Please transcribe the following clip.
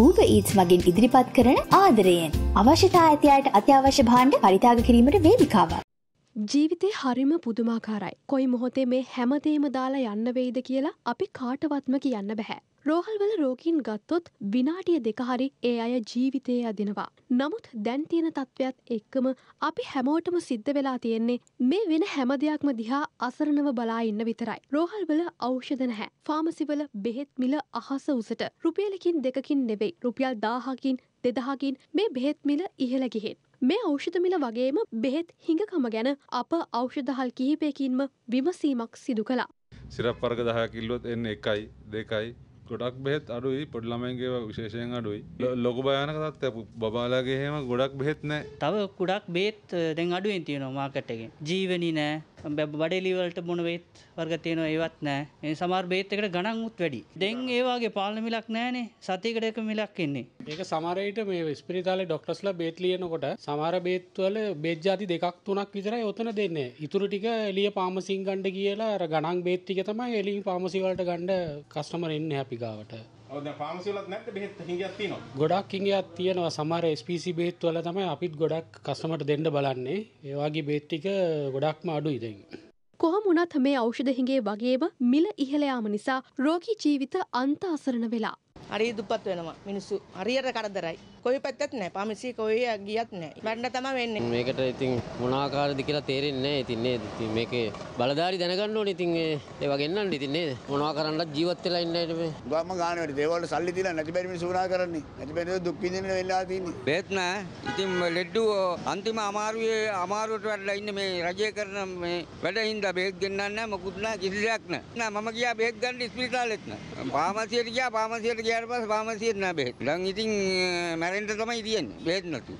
Uber Eats මගින් ඉදිරිපත් කරන ආදරයෙන් අවශ්‍යතා ඇති අයට අත්‍යවශ්‍ය භාණ්ඩ පරිත්‍යාග කිරීමට වේදිකාවක්. ජීවිතේ හරිම පුදුමාකාරයි. කොයි මොහොතේ මේ හැමදේම දාලා යන්න වෙයිද කියලා අපි කාටවත්ම කියන්න බෑ. රෝහල්වල රෝගීන් ගත්තොත් විනාඩිය දෙක හරි ඒ අය ජීවිතය අදිනවා. නමුත් දැන් තියෙන තත්ත්වයත් එක්කම අපි හැමෝටම සිද්ධ වෙලා තියෙන්නේ මේ වෙන හැම දෙයක්ම දිහා අසරණව බලා ඉන්න විතරයි. රෝහල්වල ඖෂධ නැහැ. ෆාමසිවල බෙහෙත් මිල අහස උසට. රුපියලකින් දෙකකින් නෙවෙයි. රුපියල් 1000කින් 2000කින් මේ බෙහෙත් මිල ඉහළ ගිහින්. මේ ඖෂධ මිල වගේම බෙහෙත් හිඟකම ගැන අප ඖෂධහල් කිහිපයකින්ම විමසීමක් සිදු කළා. සිරප් වර්ග 10 කිල්ලොත් එන්නේ 1යි 2යි ගොඩක් බෙහෙත් අඩුයි පොඩි ළමයින්ගේ විශේෂයෙන් අඩුයි ලොකු භයානක තත්ත්වයක් බබාලාගේ හැම ගොඩක් බෙහෙත් නැහැ තව ගොඩක් බෙහෙත් දැන් අඩුවෙන් තියෙනවා මාකට් එකෙන් ජීවනි නැහැ බඩේලි වලට මොන බෙහෙත් වර්ග තියෙනවා ඒවත් නැහැ මේ සමහර බෙහෙත් එකට ගණන් උත් වැඩි දැන් ඒ වාගේ පාලන මිලක් නැහැනේ සතියකට එක මිලක් එන්නේ ඒක සමහර විට මේ ස්පිරිතාලේ ડોක්ටර්ස්ලා බෙහෙත් ලියනකොට සමහර බෙහෙත් වල බෙහෙත් જાති දෙකක් තුනක් විතරයි ඔතන දෙන්නේ ඉතුරු ටික එළිය ෆාමසින් ගන්න කියලා අර ගණන් බෙහෙත් ටික තමයි එළිය ෆාමසි වලට ගන්න කස්ටමර් එන්නේ හැපි ගොඩක් හිඟයක් තියෙනවා සමහර SPC බෙහෙත් වල තමයි අපිත් ගොඩක් කස්ටමර්ට දෙන්න බලන්නේ ඒ වගේ බෙහෙත් ටික ගොඩක්ම අඩුයි දැන් කොහොම වුණත් මේ ඖෂධ හිඟේ වගේම මිල ඉහළ යාම නිසා රෝගී ජීවිත අන්ත අසරණ වෙලා හරිය දුප්පත් වෙනවා මිනිස්සු හරියට කරදරයි කොයි පැත්තෙත් නැහැ ෆාමසි කොයි ගියත් නැහැ මරණ තමයි වෙන්නේ මේකට ඉතින් මොන ආකාරද කියලා තේරෙන්නේ නැහැ ඉතින් නේද ඉතින් මේකේ බලධාරි දැනගන්න ඕනේ ඉතින් ඒ වගේ නන්නේ ඉතින් නේද මොනවා කරන්නත් ජීවත් වෙලා ඉන්න ඇයිද මේ ගාම ගාන වැඩි දේවල් සල්ලි දීලා නැති බැරි මිනිස්සු වුණා කරන්නේ නැති බැරි දුක් විඳින්න වෙලා තියෙන්නේ බේත් නැහැ ඉතින් ලෙඩ්ඩු අන්තිම අමාරුවට වැඩලා ඉන්නේ මේ රජය කරන මේ වැඩින්දා බේත් දෙන්නන්නේ නැහැ මොකුත් නැහැ කිසිලයක් නැහැ මම ගියා බේත් ගන්න ස්පිරිතාලෙත් නැහැ ෆාමසියට ගියා ෆාමසියට ගියා ඊට පස්සේ ෆාමසියෙන් නෑ බෙහෙත්. දැන් ඉතින් මැරෙන්න තමයි තියෙන්නේ. බෙහෙත් නැතුව.